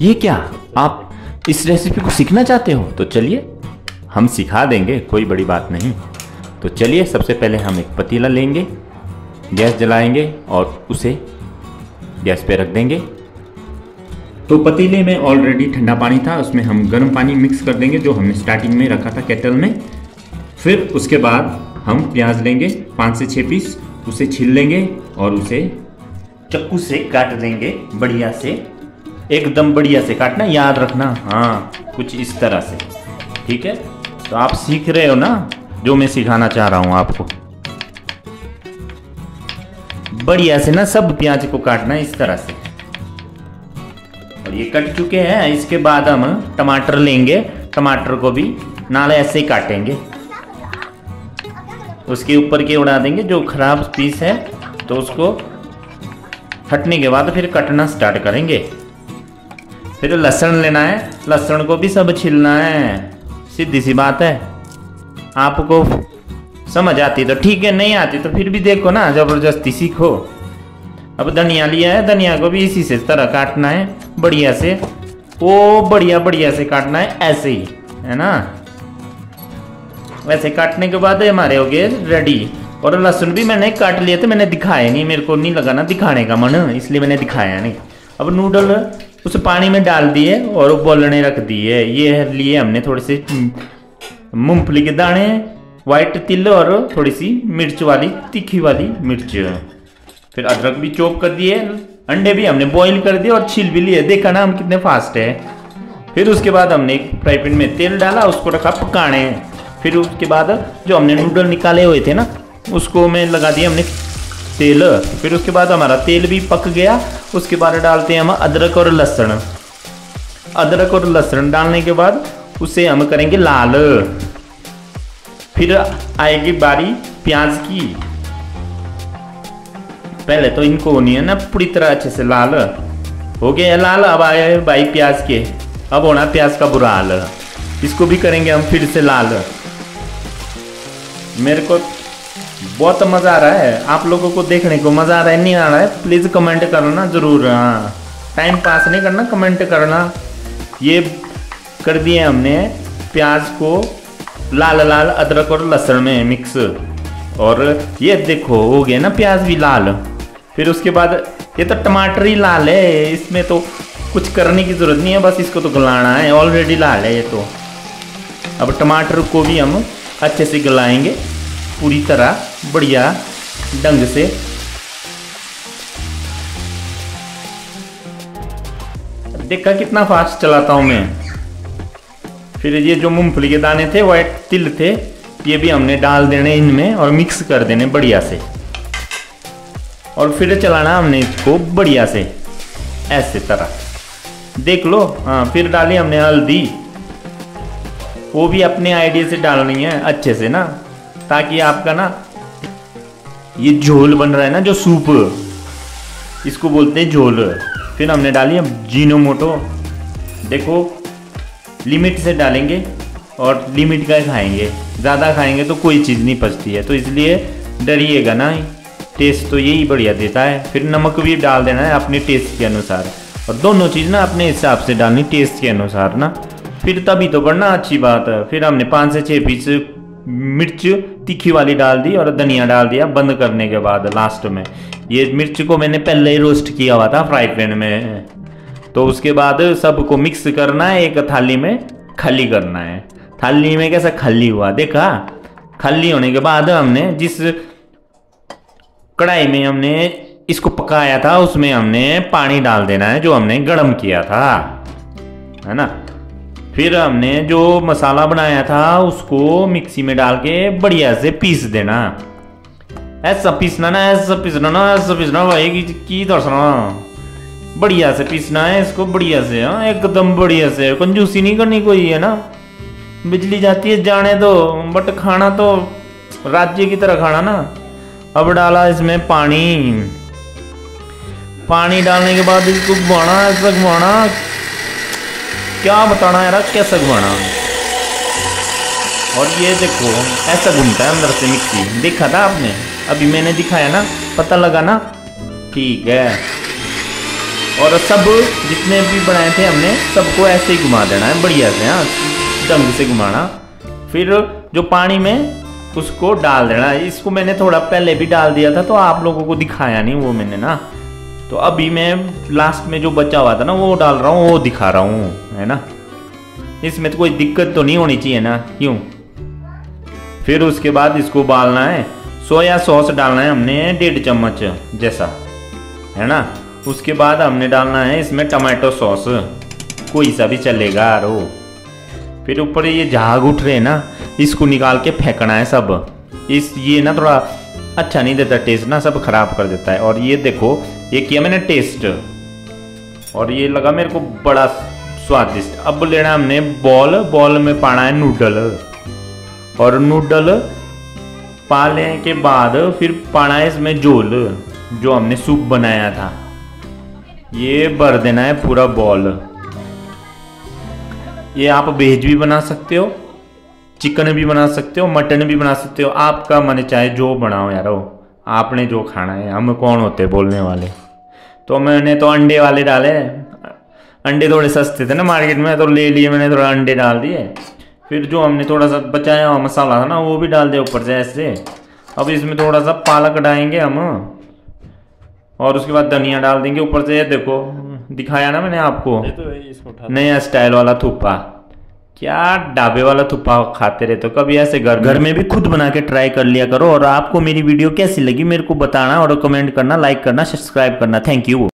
ये क्या, आप इस रेसिपी को सीखना चाहते हो? तो चलिए हम सिखा देंगे, कोई बड़ी बात नहीं। तो चलिए सबसे पहले हम एक पतीला लेंगे, गैस जलाएंगे और उसे गैस पे रख देंगे। तो पतीले में ऑलरेडी ठंडा पानी था, उसमें हम गर्म पानी मिक्स कर देंगे जो हमने स्टार्टिंग में रखा था केटल में। फिर उसके बाद हम प्याज लेंगे 5 से 6 पीस, उसे छील लेंगे और उसे चक्कू से काट देंगे, बढ़िया से, एकदम बढ़िया से काटना, याद रखना। हाँ, कुछ इस तरह से, ठीक है? तो आप सीख रहे हो ना जो मैं सिखाना चाह रहा हूँ आपको, बढ़िया से ना सब प्याज को काटना इस तरह से। और ये कट चुके हैं, इसके बाद हम टमाटर लेंगे, टमाटर को भी नाले ऐसे ही काटेंगे, उसके ऊपर के उड़ा देंगे। जो खराब पीस है तो उसको हटने के बाद फिर कटना स्टार्ट करेंगे। फिर लहसुन लेना है, लहसुन को भी सब छीलना है, सीधी सी बात है। आपको समझ आती तो ठीक है, नहीं आती तो फिर भी देखो ना, जबरदस्ती सीखो। अब धनिया लिया है, धनिया को भी इसी से तरह काटना है, बढ़िया से, ओ बढ़िया बढ़िया से काटना है, ऐसे ही है ना। वैसे काटने के बाद हमारे हो गए रेडी। और लहसुन भी मैंने काट लिया था, मैंने दिखाया नहीं, मेरे को नहीं लगा ना दिखाने का मन, इसलिए मैंने दिखाया नहीं। अब नूडल उस पानी में डाल दिए और उबलने रख दिए। ये लिए हमने थोड़े से मूंगफली के दाने, वाइट तिल और थोड़ी सी मिर्च वाली, तीखी वाली मिर्च। फिर अदरक भी चॉप कर दिए, अंडे भी हमने बॉईल कर दिए और छील भी लिए, देखा ना हम कितने फास्ट है। फिर उसके बाद हमने एक फ्राई पैन में तेल डाला, उसको रखा पकाने। फिर उसके बाद जो हमने नूडल निकाले हुए थे ना, उसको मैं लगा दिया हमने तेल। फिर उसके बाद हमारा तेल भी पक गया। उसके बाद डालते हैं हम अदरक और लहसुन। अदरक और लहसुन डालने के बाद उसे हम करेंगे लाल। फिर आएगी बारी प्याज की। पहले तो इनको होनी है ना पूरी तरह अच्छे से लाल। हो गया लाल, अब आए भाई प्याज के। अब होना प्याज का बुरा हाल, इसको भी करेंगे हम फिर से लाल। मेरे को बहुत मज़ा आ रहा है, आप लोगों को देखने को मज़ा आ रहा है नहीं आ रहा है, प्लीज़ कमेंट करना ज़रूर। हाँ, टाइम पास नहीं करना, कमेंट करना। ये कर दिए हमने प्याज को लाल लाल अदरक और लहसुन में मिक्स, और ये देखो हो गया ना प्याज भी लाल। फिर उसके बाद ये तो टमाटर ही लाल है, इसमें तो कुछ करने की ज़रूरत नहीं है, बस इसको तो गलाना है, ऑलरेडी लाल है ये तो। अब टमाटर को भी हम अच्छे से गलाएंगे पूरी तरह, बढ़िया ढंग से। देखा कितना फास्ट चलाता हूँ मैं। फिर ये जो मूंगफली के दाने थे, वाइट तिल थे, ये भी हमने डाल देने इनमें और मिक्स कर देने बढ़िया से। और फिर चलाना हमने इसको बढ़िया से, ऐसे तरह देख लो। हाँ, फिर डाली हमने हल्दी, वो भी अपने आइडिया से डालनी है अच्छे से ना, ताकि आपका ना ये झोल बन रहा है ना, जो सूप, इसको बोलते हैं झोल। फिर हमने डाली अजीनोमोटो, देखो लिमिट से डालेंगे और लिमिट का खाएंगे, ज़्यादा खाएंगे तो कोई चीज़ नहीं पचती है, तो इसलिए डरिएगा ना, टेस्ट तो यही बढ़िया देता है। फिर नमक भी डाल देना है अपने टेस्ट के अनुसार, और दोनों चीज़ ना अपने हिसाब से डालनी टेस्ट के अनुसार ना, फिर तभी तो बढ़ना अच्छी बात है। फिर हमने 5 से 6 पीस मिर्च तीखी वाली डाल दी और धनिया डाल दिया बंद करने के बाद लास्ट में। ये मिर्च को मैंने पहले ही रोस्ट किया हुआ था फ्राई पैन में। तो उसके बाद सबको मिक्स करना है, एक थाली में खाली करना है। थाली में कैसा खाली हुआ देखा? खाली होने के बाद हमने जिस कढ़ाई में हमने इसको पकाया था, उसमें हमने पानी डाल देना है जो हमने गर्म किया था, है ना। फिर हमने जो मसाला बनाया था उसको मिक्सी में डाल के बढ़िया से पीस देना। ऐसा पीसना ना, ऐसा पीसना ना, ऐसा पीसना भाई की दर्शना, बढ़िया से पीसना है इसको, बढ़िया से। हाँ, एकदम बढ़िया से, कंजूसी नहीं करनी कोई, है ना। बिजली जाती है जाने दो, बट खाना तो राज्य की तरह खाना ना। अब डाला इसमें पानी, पानी डालने के बाद इसको घुमाना, ऐसा घुमाना, क्या बताना यार कैसा घुमाना। और ये देखो ऐसा घूमता है अंदर से मिक्सी, देखा था आपने, अभी मैंने दिखाया ना, पता लगा ना, ठीक है। और सब जितने भी बनाए थे हमने सबको ऐसे ही घुमा देना है बढ़िया से, हाँ ढंग से घुमाना। फिर जो पानी में उसको डाल देना है। इसको मैंने थोड़ा पहले भी डाल दिया था तो आप लोगों को दिखाया नहीं वो मैंने ना, तो अभी मैं लास्ट में जो बचा हुआ था ना वो डाल रहा हूँ, वो दिखा रहा हूँ, है ना। इसमें तो कोई दिक्कत तो नहीं होनी चाहिए ना, क्यों। फिर उसके बाद इसको उबालना है। सोया सॉस डालना है हमने 1.5 चम्मच जैसा, है ना। उसके बाद हमने डालना है इसमें टमाटो सॉस, कोई सा भी चलेगा रो। फिर ऊपर ये झाग उठ रहे हैं ना, इसको निकाल के फेंकना है सब। इस ये ना थोड़ा अच्छा नहीं देता टेस्ट ना, सब खराब कर देता है। और ये देखो ये किया मैंने टेस्ट, और ये लगा मेरे को बड़ा स्वादिष्ट। अब लेना हमने बॉल, बॉल में पाना है नूडल, और नूडल पालने के बाद फिर पाना है इसमें झोल, जो हमने सूप बनाया था। ये भर देना है पूरा बॉल। ये आप वेज भी बना सकते हो, चिकन भी बना सकते हो, मटन भी बना सकते हो, आपका मन चाहे जो बनाओ यारो, आपने जो खाना है। हम कौन होते बोलने वाले। तो मैंने तो अंडे वाले डाले, अंडे थोड़े सस्ते थे ना मार्केट में, तो ले लिए मैंने, थोड़ा अंडे डाल दिए। फिर जो हमने थोड़ा सा बचाया हुआ मसाला था ना वो भी डाल दिया ऊपर से ऐसे। अब इसमें थोड़ा सा पालक डालेंगे हम, और उसके बाद धनिया डाल देंगे ऊपर से। ये देखो दिखाया ना मैंने आपको, तो नया स्टाइल वाला थुप्पा। क्या ढाबे वाला थुप्पा खाते रहते हो, कभी ऐसे घर में भी खुद बना के ट्राई कर लिया करो। और आपको मेरी वीडियो कैसी लगी मेरे को बताना, और कमेंट करना, लाइक करना, सब्सक्राइब करना। Thank you.